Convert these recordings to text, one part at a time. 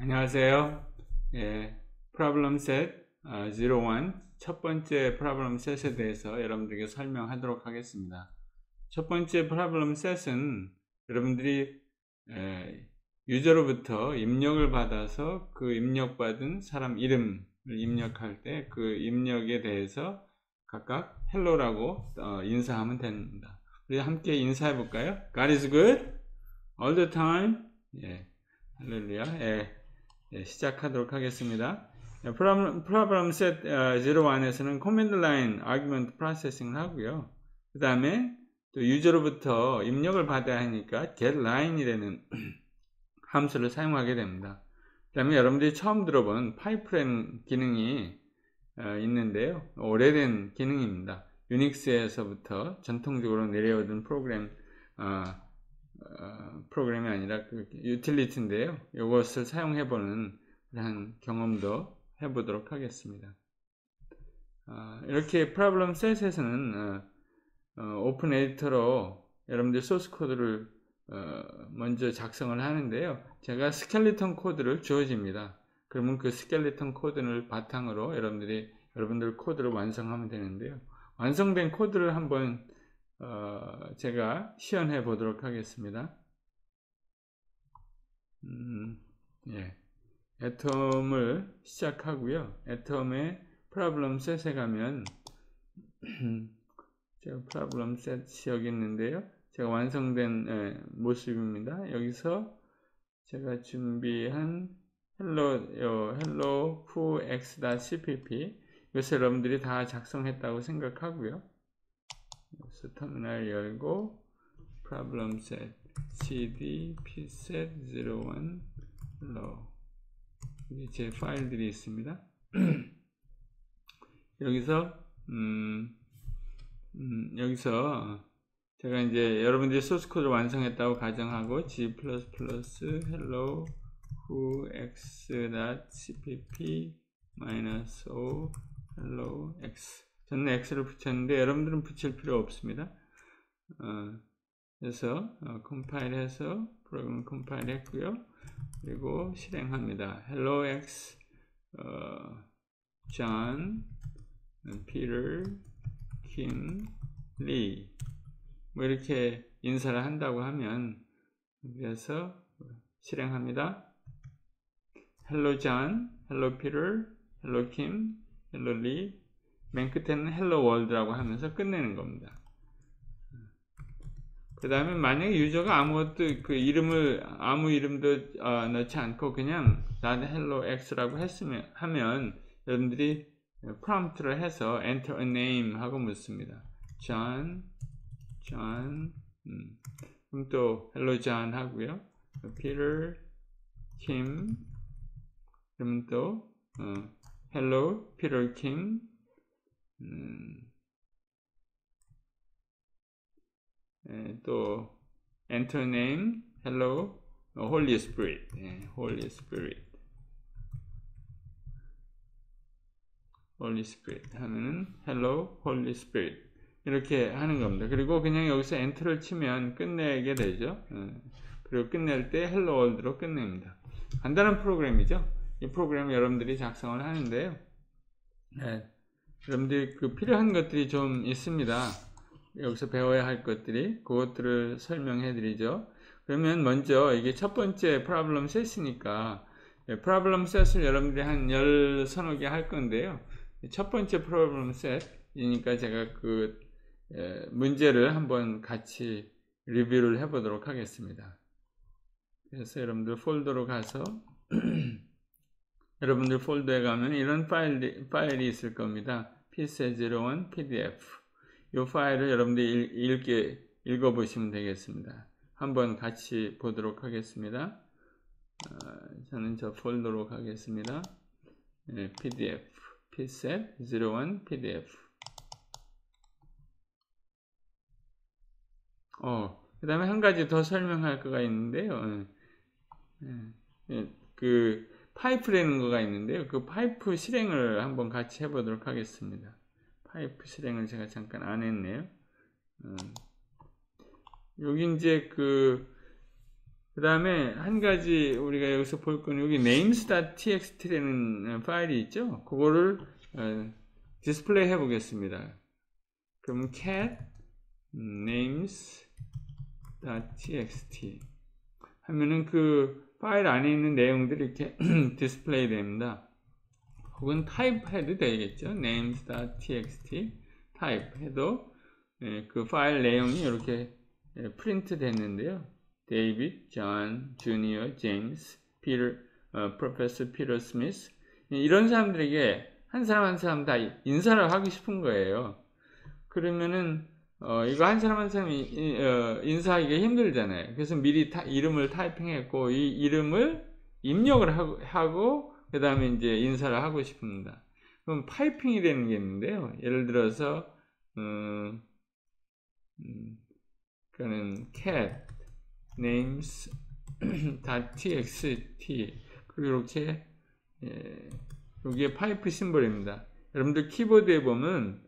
안녕하세요. Problem Set 01 첫 번째 Problem Set에 대해서 여러분들에게 설명하도록 하겠습니다. 첫 번째 Problem Set은 여러분들이 유저로부터 입력을 받아서 그 입력받은 사람 이름을 입력할 때 그 입력에 대해서 각각 헬로라고 인사하면 됩니다. 우리 함께 인사해 볼까요? God is good all the time. 할렐루야. 시작하도록 하겠습니다. Problem Set 01에서는 Command Line Argument Processing을 하고요. 그 다음에 또 유저로부터 입력을 받아야 하니까 getLine 이라는 함수를 사용하게 됩니다. 그 다음에 여러분들이 처음 들어본 파이프라인 기능이 있는데요. 오래된 기능입니다. 유닉스에서부터 전통적으로 내려오던 프로그램이 아니라 그 유틸리티인데요. 이것을 사용해보는 그런 경험도 해보도록 하겠습니다. 이렇게 Problem Set에서는 오픈 에디터로 여러분들 소스 코드를 먼저 작성을 하는데요. 제가 스켈레톤 코드를 주어집니다. 그러면 그 스켈레톤 코드를 바탕으로 여러분들 코드를 완성하면 되는데요. 완성된 코드를 한번 제가 시연해 보도록 하겠습니다. 애텀을 시작하고요. 애텀의 Problem Set에 가면 제가 Problem Set 여기 있는데요. 제가 완성된 모습입니다. 여기서 제가 준비한 hello who x.cpp 이것을 여러분들이 다 작성했다고 생각하고요. 그래서 터미널 열고 Problem Set cd pset01 hello 이게 제 파일들이 있습니다. 여기서 제가 이제 여러분들이 소스코드를 완성했다고 가정하고 g++ hello who x.cpp-o hello x 저는 x를 붙였는데 여러분들은 붙일 필요 없습니다. 그래서 컴파일해서 프로그램을 컴파일했고요. 그리고 실행합니다. hello x John, Peter, Kim, Lee 뭐 이렇게 인사를 한다고 하면 그래서 실행합니다. Hello John, Hello Peter, Hello Kim, Hello Lee 맨 끝에는 Hello World라고 하면서 끝내는 겁니다. 그 다음에 만약에 유저가 아무것도 아무 이름도 넣지 않고 그냥 나는 Hello X라고 했으면 하면 여러분들이 프롬프트를 해서 Enter a name 하고 묻습니다. John, 그럼 또 Hello John 하고요. Peter, Kim, 그러면 또 Hello Peter Kim, 또 Enter name Hello Holy Spirit, Holy Spirit 하면은 Hello Holy Spirit. 이렇게 하는 겁니다. 그리고 그냥 여기서 엔터를 치면 끝내게 되죠. 그리고 끝낼 때 헬로 월드로 끝냅니다. 간단한 프로그램이죠. 이 프로그램 여러분들이 작성을 하는데요. 여러분들이 그 필요한 것들이 좀 있습니다. 여기서 배워야 할 것들이 그것들을 설명해 드리죠. 그러면 먼저 이게 첫 번째 프로블럼 셋이니까 프로블럼 셋을 여러분들이 한 10-15개 할 건데요. 첫 번째 프로블럼 셋이니까 제가 그 문제를 한번 같이 리뷰를 해 보도록 하겠습니다. 그래서 여러분들 폴더로 가서 여러분들 폴더에 가면 이런 파일이 있을 겁니다. pset01.pdf 이 파일을 여러분들이 읽어보시면 되겠습니다. 한번 같이 보도록 하겠습니다. 저는 저 폴더로 가겠습니다. pdf pset01.pdf 그 다음에 한 가지 더 설명할 거가 있는데요. 그 파이프라는 거가 있는데요. 그 파이프 실행을 한번 같이 해보도록 하겠습니다. 파이프 실행을 제가 잠깐 안 했네요. 여기 이제 그 다음에 한 가지 우리가 여기서 볼 건 여기 names.txt라는 파일이 있죠. 그거를 디스플레이 해 보겠습니다. 그럼 cat names.txt 하면은 그 파일 안에 있는 내용들이 이렇게 디스플레이 됩니다. 혹은 타입 해도 되겠죠. names.txt 타입 해도 그 파일 내용이 이렇게 프린트 됐는데요. David, John, Junior, James, Peter, Professor Peter Smith 이런 사람들에게 한 사람 한 사람 다 인사를 하고 싶은 거예요. 그러면은 이거 한 사람 한 사람이 인사하기가 힘들잖아요. 그래서 미리 이름을 타이핑했고 이 이름을 입력을 하고 그 다음에 이제 인사를 하고 싶습니다. 그럼 파이핑이 되는 게 있는데요. 예를 들어서 그는 cat names.txt 그리고 이렇게 여기에 파이프 심볼입니다. 여러분들 키보드에 보면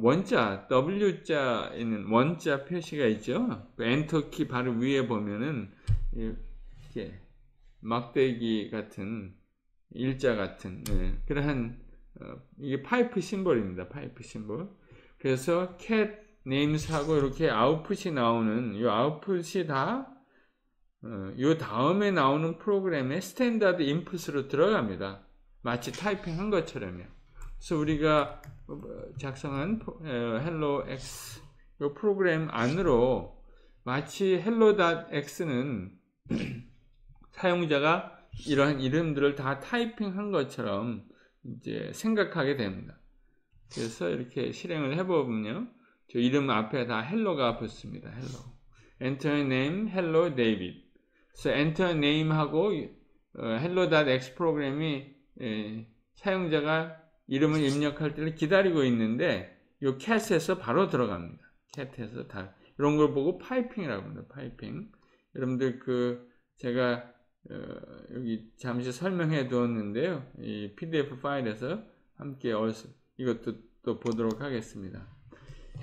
원자 W자 있는 원자 표시가 있죠. 그 엔터키 바로 위에 보면은 이렇게 막대기 같은 일자 같은 그러한 이게 파이프 심볼입니다. 파이프 심볼. 그래서 cat names 하고 이렇게 아웃풋이 나오는 이 아웃풋이 다 이 다음에 나오는 프로그램의 스탠다드 인풋으로 들어갑니다. 마치 타이핑한 것처럼요. 그래서 우리가 작성한 hello x 이 프로그램 안으로 마치 hello.x는 사용자가 이러한 이름들을 다 타이핑한 것처럼 이제 생각하게 됩니다. 그래서 이렇게 실행을 해보면요. 저 이름 앞에 다 헬로가 붙습니다. 헬로. Enter name hello David. 그래서 enter name 하고 hello.x 프로그램이 사용자가 이름을 입력할 때를 기다리고 있는데 요 cat에서 바로 들어갑니다. cat에서 다 이런 걸 보고 파이핑이라고 합니다. 파이핑. 여러분들 제가 여기 잠시 설명해 두었는데요. 이 PDF 파일에서 함께 이것도 또 보도록 하겠습니다.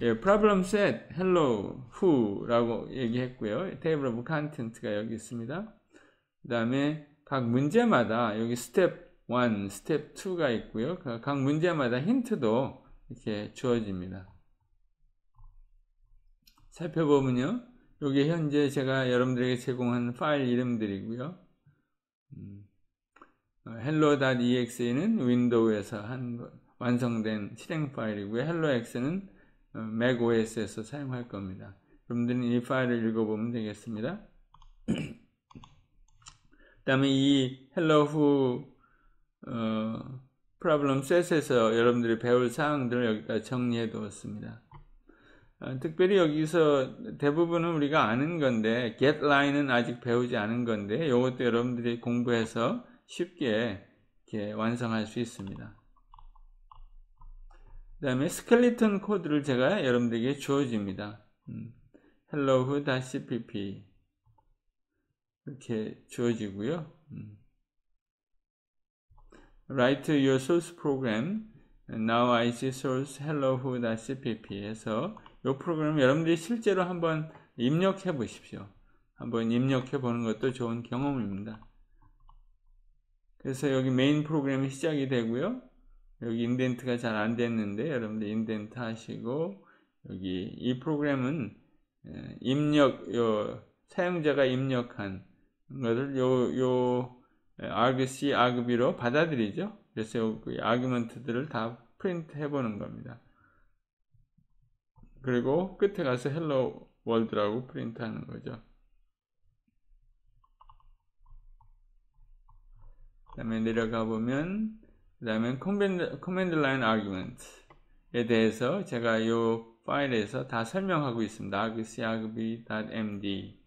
예, Problem Set, HelloWho 라고 얘기했고요. 테이블 오브 컨텐츠가 여기 있습니다. 그 다음에 각 문제마다 여기 스텝 1, 스텝 2가 있고요. 각 문제마다 힌트도 이렇게 주어집니다. 살펴보면요. 여기 현재 제가 여러분들에게 제공한 파일 이름들이고요. hello.exe는 윈도우에서 완성된 실행 파일이고요. hellox는 맥 OS에서 사용할 겁니다. 여러분들은 이 파일을 읽어보면 되겠습니다. 그 다음에 이 helloWho problem set에서 여러분들이 배울 사항들을 여기다 정리해 두었습니다. 특별히 여기서 대부분은 우리가 아는 건데 getLine은 아직 배우지 않은 건데 이것도 여러분들이 공부해서 쉽게 이렇게 완성할 수 있습니다. 그 다음에 스켈레톤 코드를 제가 여러분들에게 주어집니다. helloWho.cpp 이렇게 주어지고요. Write your source program. Now I see source helloWho.cpp 해서 이 프로그램 여러분들이 실제로 한번 입력해 보십시오. 한번 입력해 보는 것도 좋은 경험입니다. 그래서 여기 메인 프로그램이 시작이 되고요. 여기 인덴트가 잘 안 됐는데 여러분들 인덴트 하시고 여기 이 프로그램은 사용자가 입력한 것을 argc, argb로 받아들이죠. 그래서 여기 아규먼트들을 다 프린트 해보는 겁니다. 그리고 끝에 가서 hello world라고 프린트 하는 거죠. 그 다음에 내려가 보면 그 다음에 커맨드 라인 아규먼트에 대해서 제가 이 파일에서 다 설명하고 있습니다. argc argv.md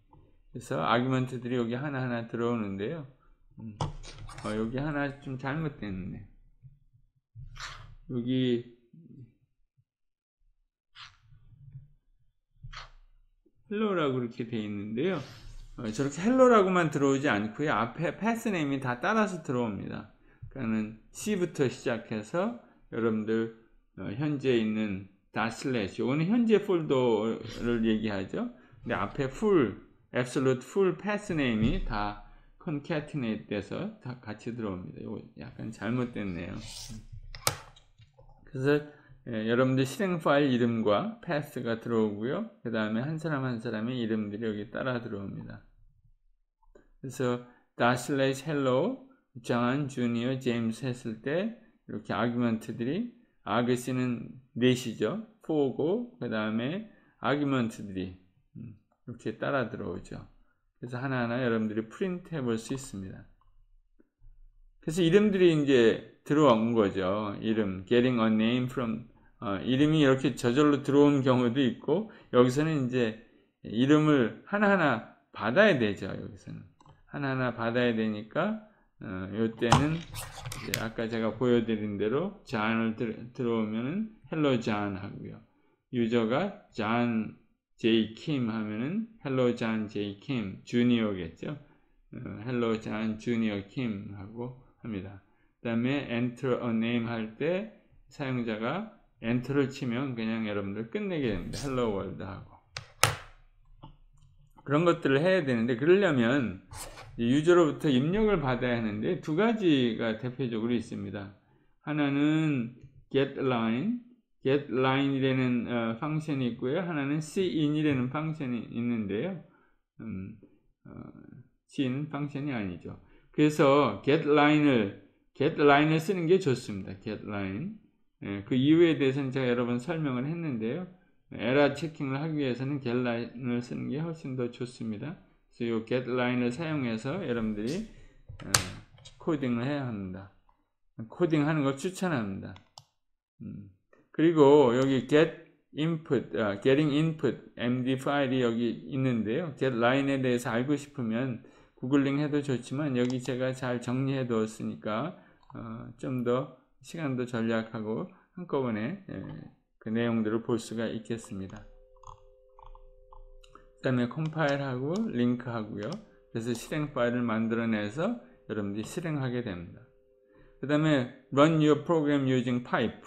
그래서 아규먼트들이 여기 하나하나 들어오는데요. 여기 하나 좀 잘못됐네. 여기 헬로라고 그렇게 돼 있는데요. 저렇게 헬로라고만 들어오지 않고요. 앞에 패스네임이 다 따라서 들어옵니다. 그러니까는 C부터 시작해서 여러분들 현재 있는 닷슬래시 오늘 현재 폴더를 얘기하죠. 근데 앞에 full, absolute, full, pass name이 다 concatenate 돼서 다 같이 들어옵니다. 이거 약간 잘못됐네요. 그래서 여러분들 실행 파일 이름과 pass가 들어오고요. 그 다음에 한 사람 한 사람의 이름들이 여기 따라 들어옵니다. 그래서 /hello 장한, 주니어, 제임스 했을 때 이렇게 아규먼트들이, argc는 넷이죠. 4고 그 다음에 아규먼트들이 이렇게 따라 들어오죠. 그래서 하나하나 여러분들이 프린트 해볼 수 있습니다. 그래서 이름들이 이제 들어온 거죠. 이름, getting a name from, 이름이 이렇게 저절로 들어온 경우도 있고, 여기서는 이제 이름을 하나하나 받아야 되죠. 여기서는 하나하나 받아야 되니까 이때는 아까 제가 보여드린 대로 John을 들어오면은 Hello John 하고요. 유저가 John J Kim 하면은 Hello John J Kim Junior겠죠. Hello John Junior Kim 하고 합니다. 그 다음에 Enter a name 할 때 사용자가 Enter를 치면 그냥 여러분들 끝내게 됩니다. Hello World 하고. 그런 것들을 해야 되는데, 그러려면 유저로부터 입력을 받아야 하는데 두 가지가 대표적으로 있습니다. 하나는 getLine, getLine이라는 펑션이 있고요. 하나는 cin이라는 펑션이 있는데요. cin은 펑션이 아니죠. 그래서 getLine을 쓰는 게 좋습니다. getLine. 그 이유에 대해서는 제가 여러 번 설명을 했는데요. 에러 체킹을 하기 위해서는 getLine을 쓰는 게 훨씬 더 좋습니다. 그래서 이 getLine을 사용해서 여러분들이 코딩을 해야 합니다. 코딩하는 걸 추천합니다. 그리고 여기 getting input md 파일이 여기 있는데요. getLine에 대해서 알고 싶으면 구글링 해도 좋지만 여기 제가 잘 정리해 두었으니까 좀 더 시간도 절약하고 한꺼번에 그 내용들을 볼 수가 있겠습니다. 그 다음에 컴파일하고 링크하고요. 그래서 실행 파일을 만들어내서 여러분들이 실행하게 됩니다. 그 다음에 run your program using pipe.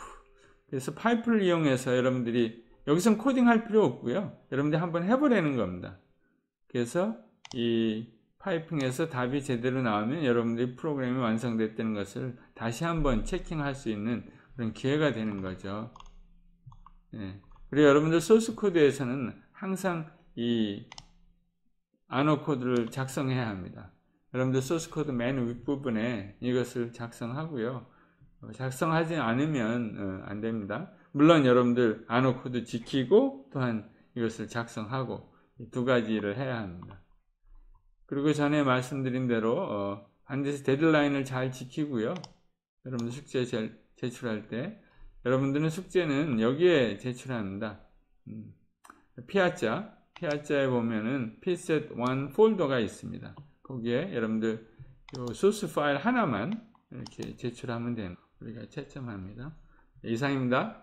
그래서 파이프를 이용해서 여러분들이, 여기선 코딩할 필요 없고요. 여러분들이 한번 해보라는 겁니다. 그래서 이 파이핑에서 답이 제대로 나오면 여러분들이 프로그램이 완성됐다는 것을 다시 한번 체킹할 수 있는 그런 기회가 되는 거죠. 그리고 여러분들 소스 코드에서는 항상 이 안어 코드를 작성해야 합니다. 여러분들 소스 코드 맨 윗부분에 이것을 작성하고요. 작성하지 않으면 안 됩니다. 물론 여러분들 안어 코드 지키고 또한 이것을 작성하고, 두 가지 일을 해야 합니다. 그리고 전에 말씀드린 대로 반드시 데드라인을 잘 지키고요. 여러분들 숙제 제출할 때 여러분들은 숙제는 여기에 제출합니다. 피아자에 보면은 pset01 폴더가 있습니다. 거기에 여러분들 요 소스 파일 하나만 이렇게 제출하면 됩니다. 우리가 채점합니다. 이상입니다.